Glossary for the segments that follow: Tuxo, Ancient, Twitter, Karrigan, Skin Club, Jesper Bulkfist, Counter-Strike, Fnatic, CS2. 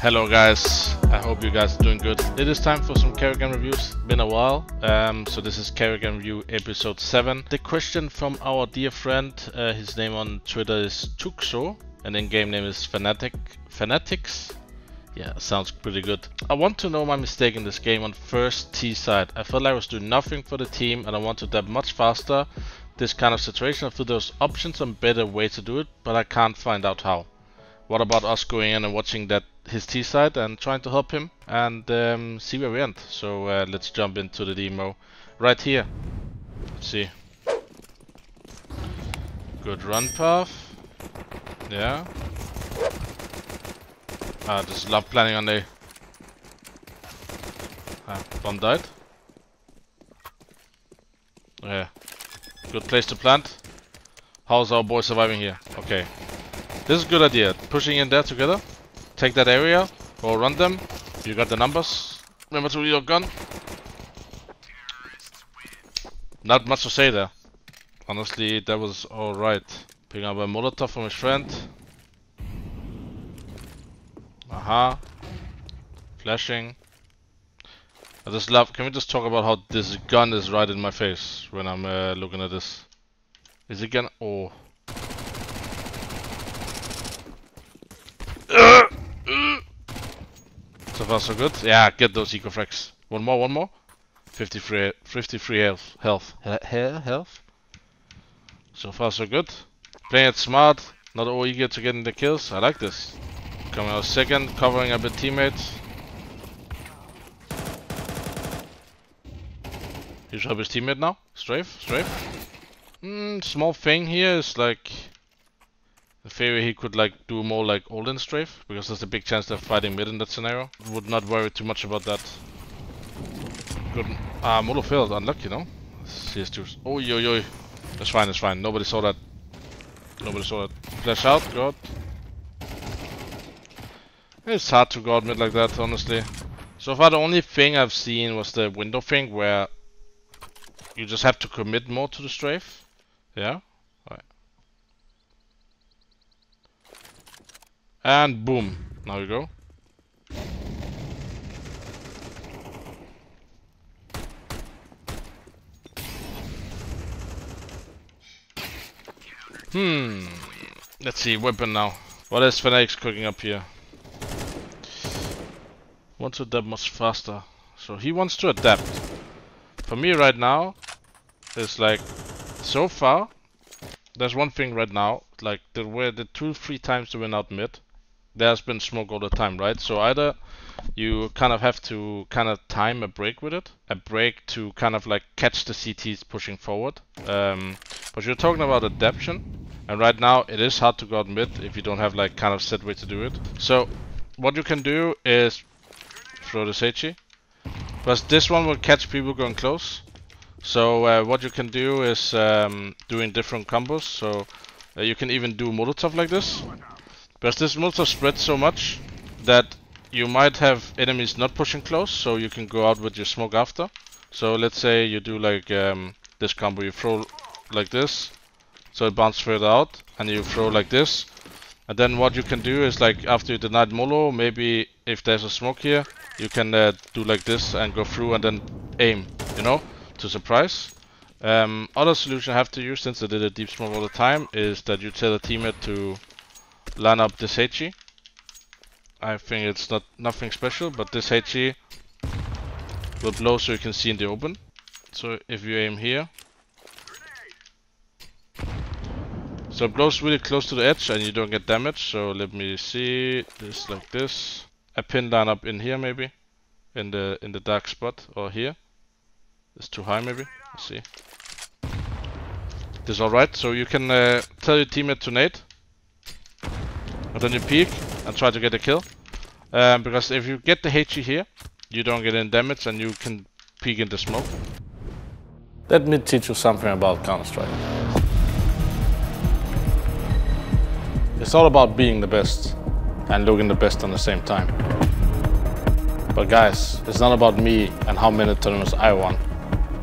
Hello guys, I hope you guys are doing good. It is time for some Karrigan reviews. Been a while, so this is Karrigan review episode 7. The question from our dear friend, his name on Twitter is Tuxo, and in-game name is Fnatic. Yeah, sounds pretty good. I want to know my mistake in this game on first T side. I felt like I was doing nothing for the team and I want to adapt much faster. This kind of situation, I feel there's options and better way to do it, but I can't find out how. What about us going in and watching that his T side and trying to help him and see where we end? So let's jump into the demo right here. Let's see. Good run path. Yeah. I just love planning on the bomb died. Yeah, good place to plant. How's our boy surviving here? Okay, this is a good idea. Pushing in there together, take that area or run them. You got the numbers. Remember to reload your gun. Not much to say there. Honestly, that was all right. Picking up a Molotov from his friend. Aha. Flashing. I just love... Can we just talk about how this gun is right in my face when I'm looking at this? Is it gun? Oh. So far so good. Yeah, get those eco frags. One more. 53 health. So far so good. Playing it smart. Not all eager to get in the kills. I like this. Coming out second, covering up the teammates. He should help his teammate now. Strafe. Small thing here is like the theory he could like do more like all-in strafe, because there's a big chance they're fighting mid in that scenario. Would not worry too much about that. Good. Molo failed. Unlucky, no? CS2. Oh, yo. That's fine. Nobody saw that. Flash out. God. It's hard to go out mid like that, honestly. So far the only thing I've seen was the window thing, where you just have to commit more to the strafe. Yeah? Alright. And boom. Now you go. Let's see, weapon now. What is Fnatic cooking up here? Wants to adapt much faster, so he wants to adapt. For me right now, it's like, so far, there's one thing right now, like there were the 2-3 times they went out mid, there's been smoke all the time, right? So either you kind of have to kind of time a break with it, a break to kind of like catch the CTs pushing forward. But you're talking about adaptation, and right now it is hard to go out mid if you don't have like kind of set way to do it. So what you can do is throw the Seichi, because this one will catch people going close. So what you can do is doing different combos. So you can even do Molotov like this, because this Molotov spreads so much that you might have enemies not pushing close, so you can go out with your smoke after. So let's say you do like this combo, you throw like this, so it bounces further out, and you throw like this. And then what you can do is like, after you denied Molo, maybe if there's a smoke here, you can do like this and go through and then aim, you know, to surprise. Other solution I have to use, since I did a deep smoke all the time, is that you tell a teammate to line up this HE. I think it's nothing special, but this HE will blow so you can see in the open. So if you aim here, so it blows really close to the edge and you don't get damage. So let me see this like this. A pin line up in here maybe, in the dark spot, or here. It's too high maybe. Let's see. This is alright. So you can tell your teammate to nade, and then you peek and try to get a kill. Because if you get the HE here, you don't get any damage and you can peek in the smoke. Let me teach you something about Counter-Strike. It's all about being the best and looking the best at the same time. But guys, it's not about me and how many tournaments I won,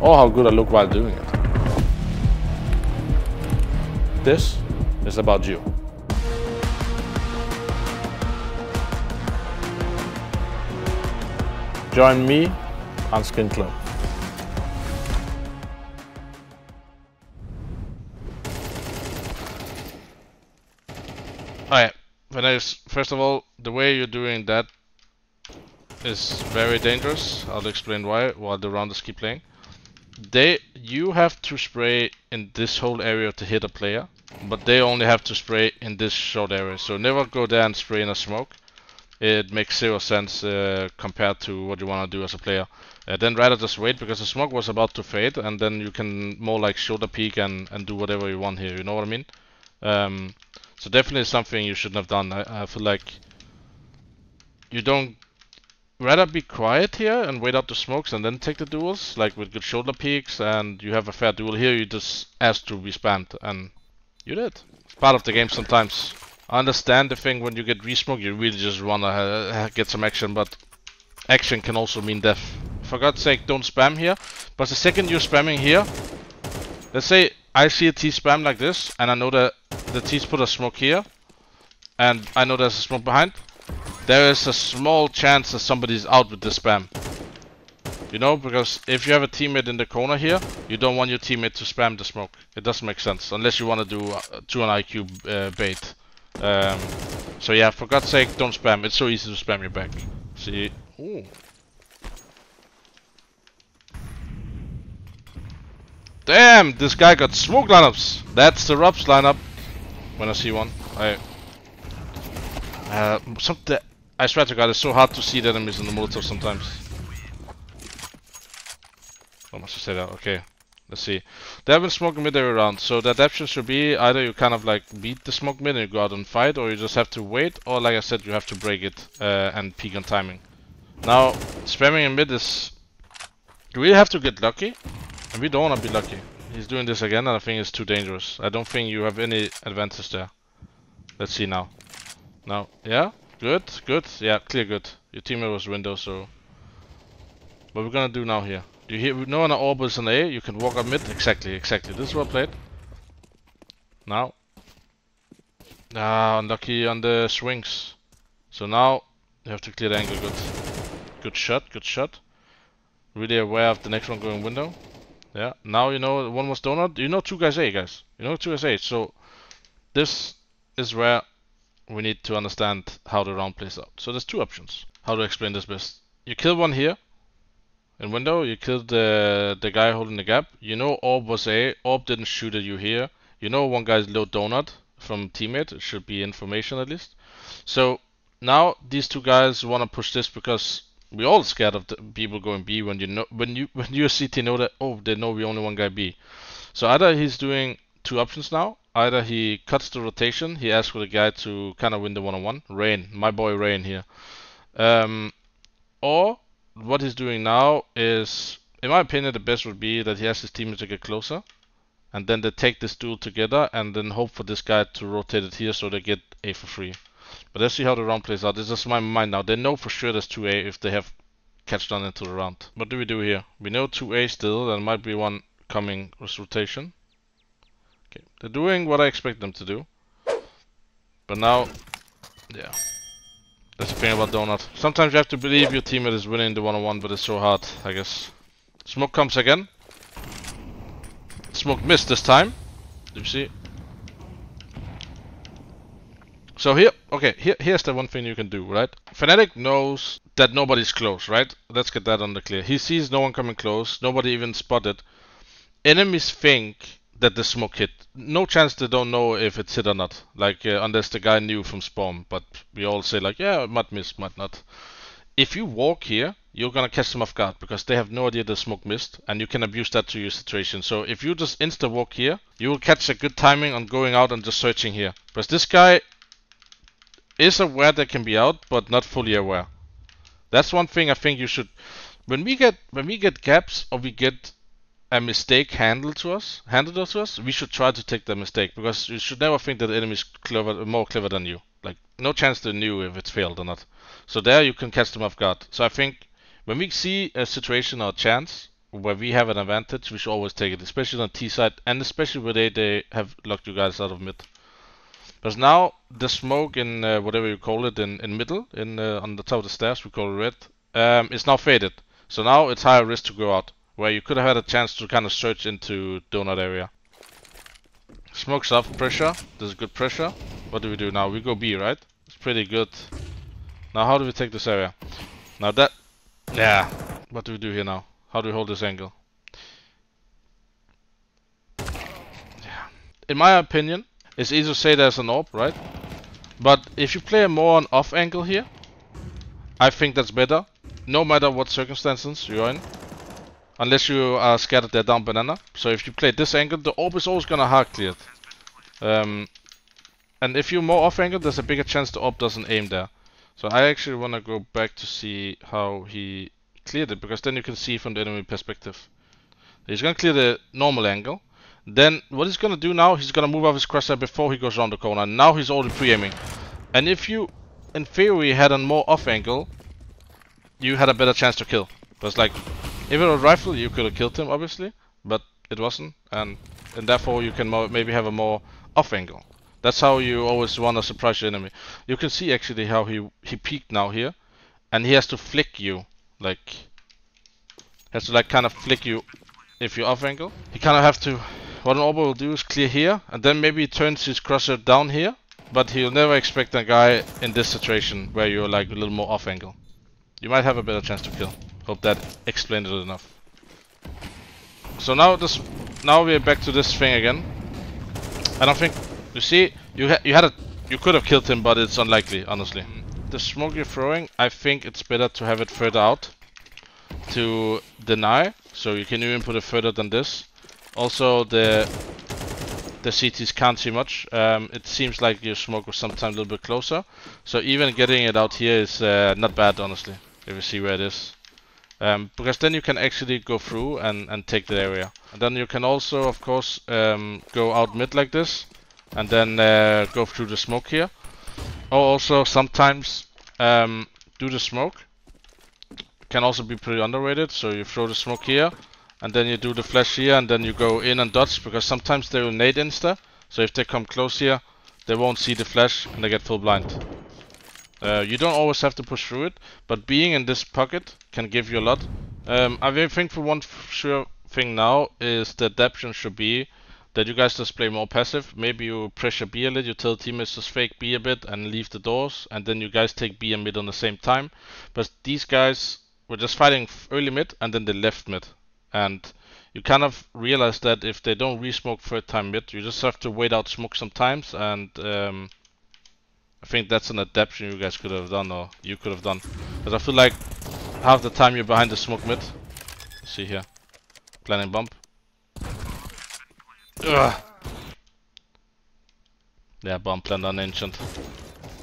or how good I look while doing it. This is about you. Join me on Skin Club. Alright, first of all, the way you're doing that is very dangerous. I'll explain why while the rounders keep playing. You have to spray in this whole area to hit a player, but they only have to spray in this short area. So never go there and spray in a smoke. It makes zero sense compared to what you want to do as a player. Then rather just wait, because the smoke was about to fade, and then you can more like shoulder peek and do whatever you want here. You know what I mean? So definitely something you shouldn't have done. I feel like you don't. Rather be quiet here and wait out the smokes and then take the duels, like with good shoulder peeks, and you have a fair duel here. You just asked to be spammed, and you did. It's part of the game sometimes. I understand the thing when you get re-smoked, you really just wanna get some action, but action can also mean death. For God's sake, don't spam here, but the second you're spamming here, let's say I see a T spam like this, and I know that the T's put a smoke here, and I know there's a smoke behind. There is a small chance that somebody's out with the spam. You know, because if you have a teammate in the corner here, you don't want your teammate to spam the smoke. It doesn't make sense, unless you want to do 2 on IQ bait. So yeah, for God's sake, don't spam. It's so easy to spam your back. See? Ooh. Damn, this guy got smoke lineups. That's the Rob's lineup. When I see one, I swear to God, it's so hard to see the enemies in the Molotov sometimes. I must have said that. Okay, let's see. They have been smoking mid every round, so the adaption should be either you kind of like beat the smoke mid and you go out and fight, or you just have to wait, or like I said, you have to break it and peek on timing. Now, spamming in mid is... Do we have to get lucky? And we don't want to be lucky. He's doing this again, and I think it's too dangerous. I don't think you have any advantage there. Let's see now. Now, yeah, good, yeah, clear good. Your teammate was window, so... What we're gonna do now here? Do you hear? We know an orb is an A, you can walk up mid, exactly, this is well played. Now... Ah, unlucky on the swings. So now, you have to clear the angle, good shot. Really aware of the next one going window. Yeah, now you know one was donut, you know 2 guys A, guys. You know 2 guys A, so... This is where... We need to understand how the round plays out. So there's 2 options. How to explain this best? You kill one here in window. You kill the guy holding the gap. You know orb was A. Orb didn't shoot at you here. You know one guy's low donut from teammate. It should be information at least. So now these 2 guys want to push this because we're all scared of the people going B. When you know when you CT know that they know we only 1 guy B. So either he's doing 2 options now. Either he cuts the rotation, he asks for the guy to kind of win the one-on-one. Rain, my boy Rain here. Or what he's doing now is, in my opinion, the best would be that he asks his teammates to get closer, and then they take this duel together, and then hope for this guy to rotate it here so they get A for free. But let's see how the round plays out. This is my mind now. They know for sure there's 2A if they have catched on into the round. What do we do here? We know 2A still. There might be one coming with rotation. Okay, they're doing what I expect them to do. But now, yeah. That's the thing about donut. Sometimes you have to believe your teammate is winning the one-on-one, but it's so hard, I guess. Smoke comes again. Smoke missed this time. Do you see? So here, okay, here's the one thing you can do, right? Fnatic knows that nobody's close, right? Let's get that on the clear. He sees no one coming close. Nobody even spotted. Enemies think... that the smoke hit. No chance they don't know if it's hit or not. Like, unless the guy knew from spawn. But we all say like, yeah, it might miss, might not. If you walk here, you're gonna catch them off guard. Because they have no idea the smoke missed. And you can abuse that to your situation. So if you just insta-walk here, you will catch a good timing on going out and just searching here. Because this guy is aware they can be out, but not fully aware. That's one thing I think you should... When we get gaps, or we get... a mistake handed to us, we should try to take the mistake, because you should never think that the enemy is more clever than you. Like, no chance they knew if it's failed or not. So there you can catch them off guard. So I think when we see a situation or a chance where we have an advantage, we should always take it, especially on T side, and especially where they have locked you guys out of mid. Because now the smoke in whatever you call it in middle, on the top of the stairs, we call it red, It's now faded. So now it's higher risk to go out, where you could have had a chance to kind of search into donut area. Smokes up, pressure. There's good pressure. What do we do now? We go B, right? It's pretty good. Now how do we take this area? Now that... yeah. What do we do here now? How do we hold this angle? Yeah. In my opinion, it's easy to say there's an orb, right? But if you play more on off angle here, I think that's better. No matter what circumstances you're in. Unless you are scared of their down banana. So if you play this angle, the orb is always gonna hard clear it. And if you're more off angle, there's a bigger chance the orb doesn't aim there. So I actually wanna go back to see how he cleared it, because then you can see from the enemy perspective. He's gonna clear the normal angle. Then what he's gonna do now, he's gonna move off his crosshair before he goes around the corner. Now he's already pre-aiming. And if you, in theory, had a more off angle, you had a better chance to kill. Because like, even with a rifle, you could have killed him, obviously, but it wasn't. And therefore you can maybe have a more off angle. That's how you always want to surprise your enemy. You can see actually how he peeked now here, and he has to flick you, like, has to like kind of flick you if you're off angle. He kind of have to, what an orbital will do is clear here, and then maybe he turns his crosshair down here, but he'll never expect a guy in this situation where you're like a little more off angle. You might have a better chance to kill. Hope that explained it enough. So now now we're back to this thing again. I don't think. You see, you could have killed him, but it's unlikely, honestly. The smoke you're throwing, I think it's better to have it further out to deny, so you can even put it further than this. Also, the CTs can't see much. It seems like your smoke was sometimes a little bit closer, so even getting it out here is not bad, honestly. If you see where it is, because then you can actually go through and take that area, and then you can also, of course, go out mid like this. And then go through the smoke here. Or also sometimes do the smoke. Can also be pretty underrated. So you throw the smoke here, and then you do the flash here, and then you go in and dodge, because sometimes they will nade insta. So if they come close here, they won't see the flash and they get full blind. You don't always have to push through it, but being in this pocket can give you a lot. I think for one sure thing now is the adaption should be that you guys just play more passive. Maybe you pressure B a little, you tell teammates just fake B a bit and leave the doors, and then you guys take B and mid on the same time. But these guys were just fighting early mid and then they left mid. And you kind of realize that if they don't re-smoke third time mid, you just have to wait out smoke sometimes, and I think that's an adaptation you guys could have done, or you could have done. Because I feel like half the time you're behind the smoke mid. Let's see here. Planning bump. Ugh. Yeah, bomb plant on Ancient.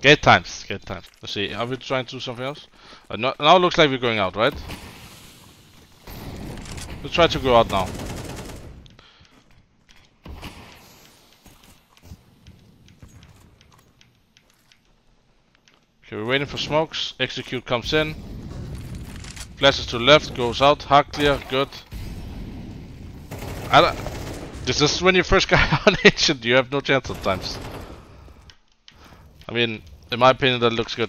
Great times, great times. Let's see, are we trying to do something else? No, now it looks like we're going out, right? We'll try to go out now. Okay, we're waiting for smokes. Execute comes in. Flashes to left, goes out. Hard clear, good. I don't... This is when you first got on Ancient, you have no chance sometimes. I mean, in my opinion, that looks good.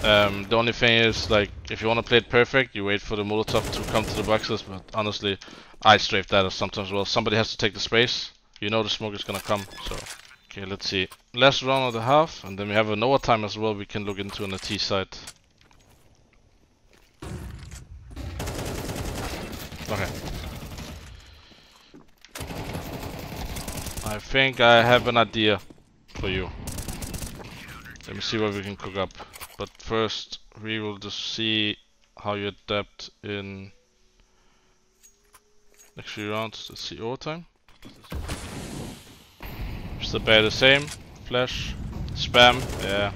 The only thing is, like, if you want to play it perfect, you wait for the Molotov to come to the boxes, but honestly, I strafed that sometimes. Well, somebody has to take the space. You know the smoke is gonna come, so... Okay, let's see. Last round of the half, and then we have an overtime as well we can look into on the T side. Okay. I think I have an idea for you. Let me see what we can cook up. But first, we will just see how you adapt in next few rounds. Let's see overtime. Still bear the same. Flash. Spam. Yeah.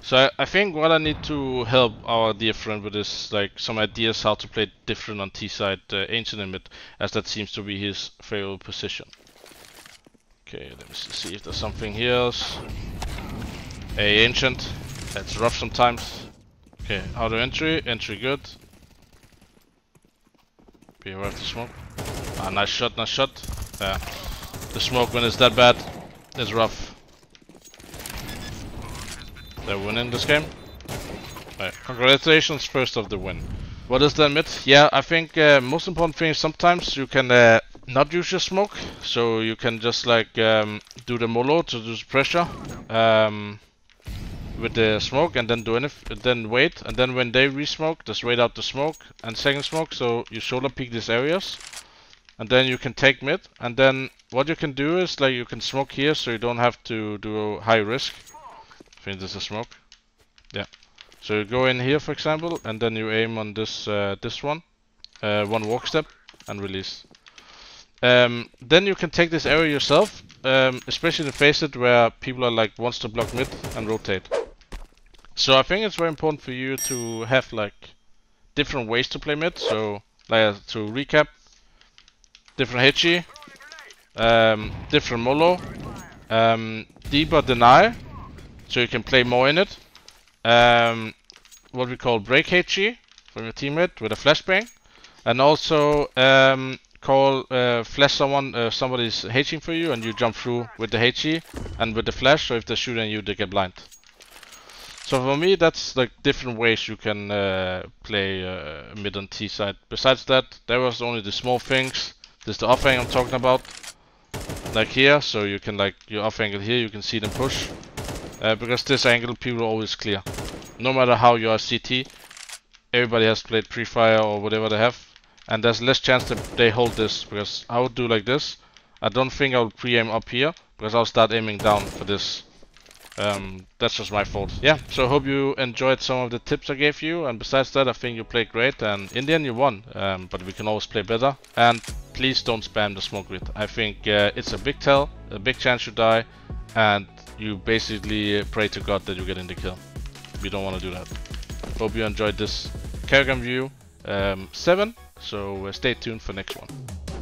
So I think what I need to help our dear friend with is like some ideas how to play different on T side, Ancient and mid, as that seems to be his favorite position. Okay, let me see if there's something here else. Hey, Ancient. That's rough sometimes. Okay, auto entry. Entry good. Be aware of the smoke. Ah, nice shot, nice shot. Yeah. The smoke, when it's that bad, is rough. They're winning this game. Right. Congratulations first of the win. What is that mid? Yeah, I think most important thing is sometimes you can not use your smoke, so you can just like do the molo to do pressure with the smoke and then do anything, then wait, and then when they re-smoke, just wait out the smoke and second smoke, so you shoulder peek these areas and then you can take mid, and then what you can do is like you can smoke here so you don't have to do high risk. I think this is smoke. Yeah. So you go in here, for example, and then you aim on this this one, one walk step, and release. Then you can take this area yourself, especially to face it where people are like wants to block mid and rotate. So I think it's very important for you to have like different ways to play mid. So like to recap, different hitchy, different molo, deeper deny, so you can play more in it. What we call break HE from your teammate with a flashbang, and also call flash someone, somebody's HEing for you and you jump through with the HE and with the flash, so if they shoot at you they get blind. So for me that's like different ways you can play mid and T side. Besides that, there was only the small things. This is the off angle I'm talking about, like here, so you can like your off angle here, you can see them push. Because this angle people are always clear. No matter how you are CT, everybody has played pre-fire or whatever they have, and there's less chance that they hold this, because I would do like this. I don't think I would pre-aim up here, because I'll start aiming down for this. That's just my fault. Yeah, so hope you enjoyed some of the tips I gave you, and besides that I think you played great, and in the end you won, but we can always play better. And please don't spam the smoke grid. I think it's a big tell, a big chance you die, and you basically pray to God that you get in the kill. We don't want to do that. Hope you enjoyed this Karrigan View 7, so stay tuned for next one.